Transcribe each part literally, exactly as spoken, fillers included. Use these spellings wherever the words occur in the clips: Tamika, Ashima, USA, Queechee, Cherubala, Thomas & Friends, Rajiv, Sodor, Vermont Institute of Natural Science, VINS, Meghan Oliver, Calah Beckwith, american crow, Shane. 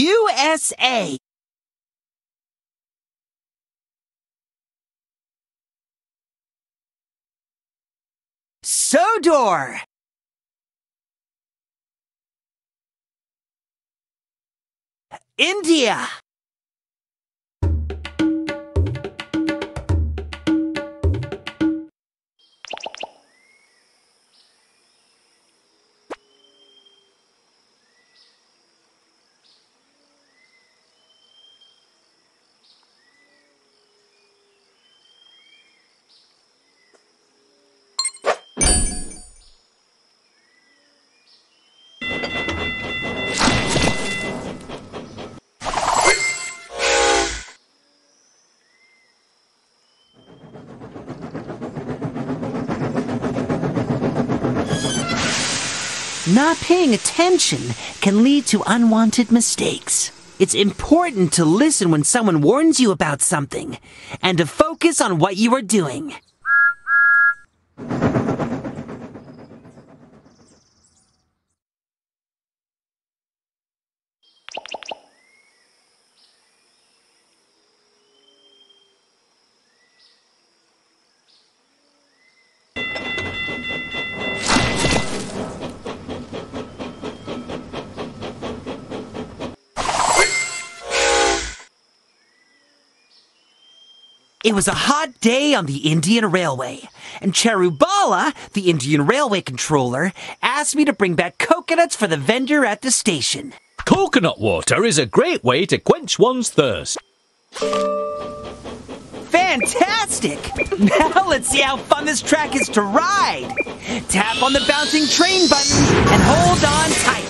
U S A! Sodor! India! Not paying attention can lead to unwanted mistakes. It's important to listen when someone warns you about something, and to focus on what you are doing. It was a hot day on the Indian Railway, and Cherubala, the Indian Railway controller, asked me to bring back coconuts for the vendor at the station. Coconut water is a great way to quench one's thirst. Fantastic! Now let's see how fun this track is to ride! Tap on the bouncing train button and hold on tight.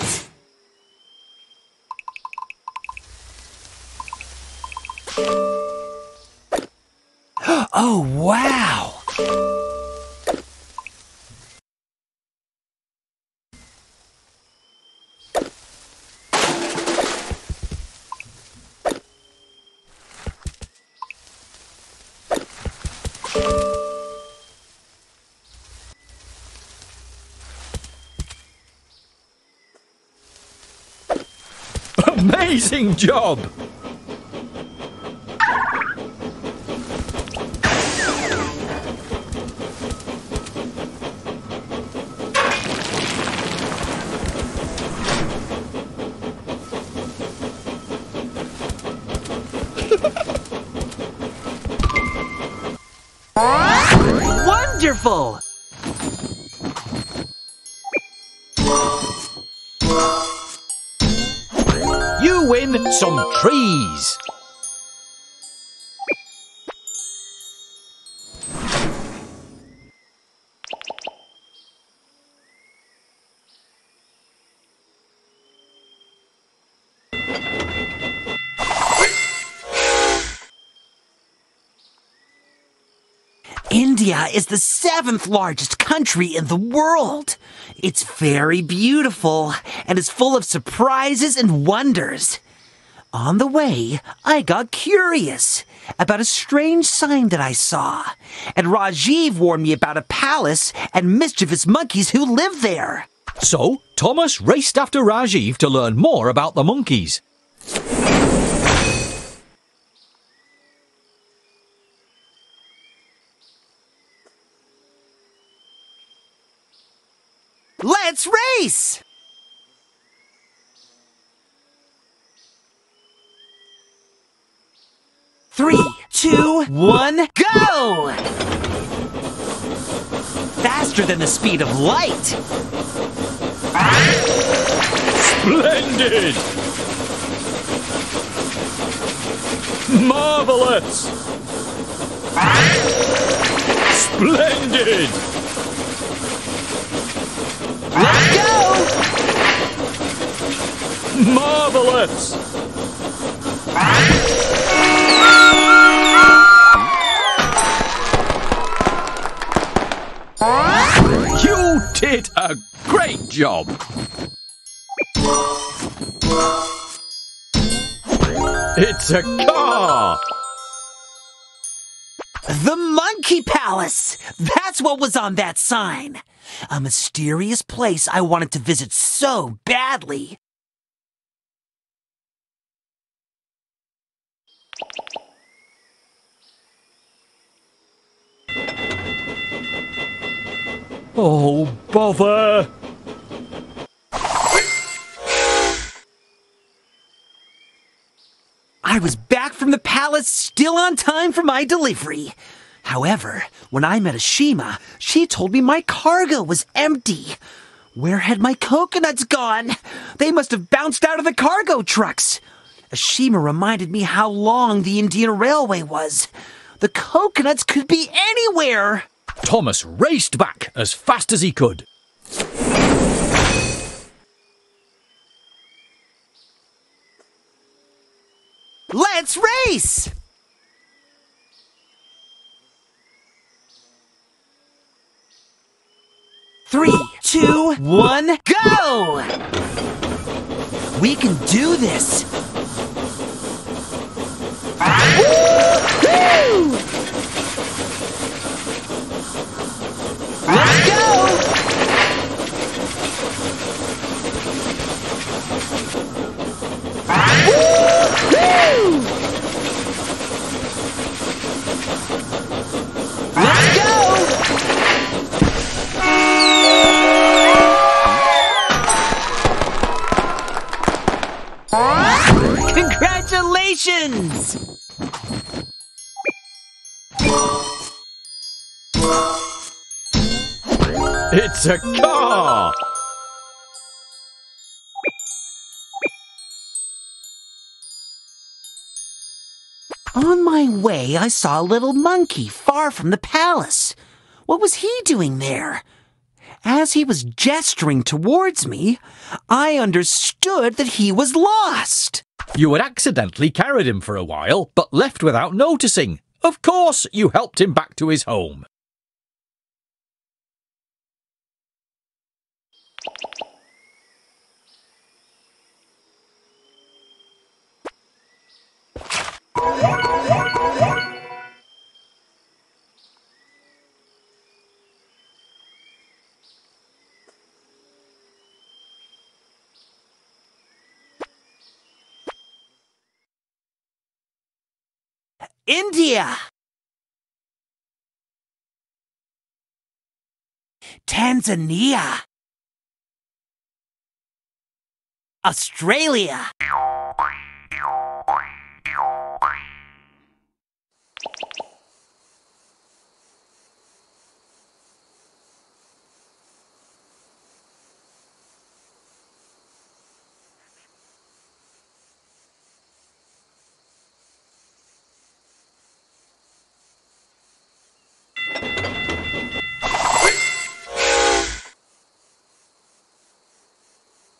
Oh, wow! Amazing job! Wonderful! You win some trees! India is the seventh largest country in the world. It's very beautiful and is full of surprises and wonders. On the way, I got curious about a strange sign that I saw, and Rajiv warned me about a palace and mischievous monkeys who live there. So, Thomas raced after Rajiv to learn more about the monkeys. Let's race! Three, two, one, go! Faster than the speed of light! Splendid! Marvelous! Splendid! Let's go! Marvelous! You did a great job! It's a car! The Monkey Palace! That's what was on that sign! A mysterious place I wanted to visit so badly. Oh, bother! I was back from the palace, still on time for my delivery. However, when I met Ashima, she told me my cargo was empty. Where had my coconuts gone? They must have bounced out of the cargo trucks. Ashima reminded me how long the Indian Railway was. The coconuts could be anywhere. Thomas raced back as fast as he could. Let's race! Three, two, one, go! We can do this! Woo-hoo! Let's go! Woo-hoo! Let's go! Congratulations! It's a car! On my way, I saw a little monkey far from the palace. What was he doing there? As he was gesturing towards me, I understood that he was lost. You had accidentally carried him for a while, but left without noticing. Of course, you helped him back to his home. India! Tanzania! Australia!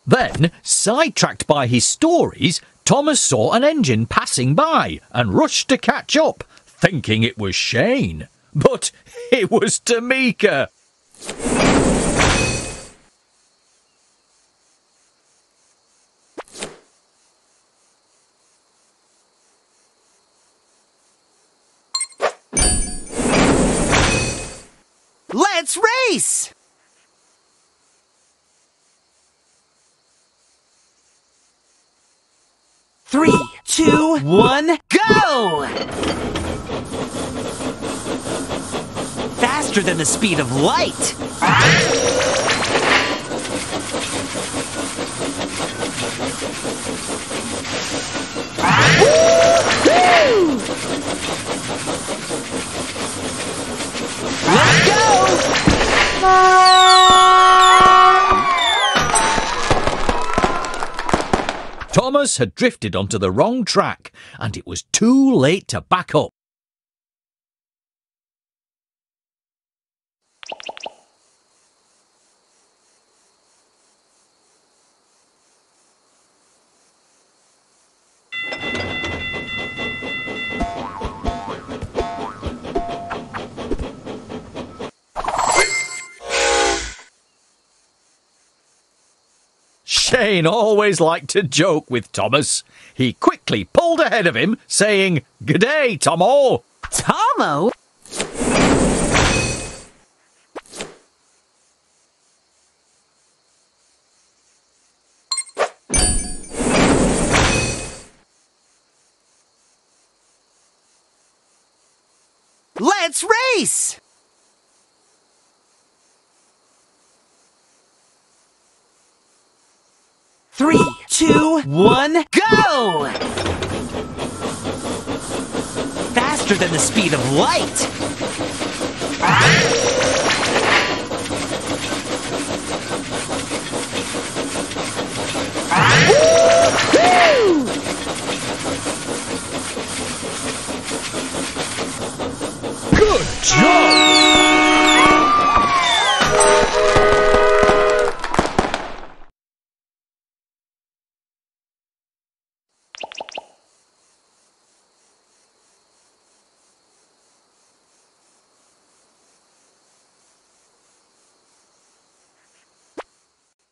Then, sidetracked by his stories, Thomas saw an engine passing by and rushed to catch up, thinking it was Shane. But it was Tamika. Let's race! Three, two, one, go! Faster than the speed of light! Thomas had drifted onto the wrong track, and it was too late to back up. Shane always liked to joke with Thomas. He quickly pulled ahead of him, saying, "G'day, Tomo." Tomo? Let's race! Three, two, one, go! Faster than the speed of light! Ah!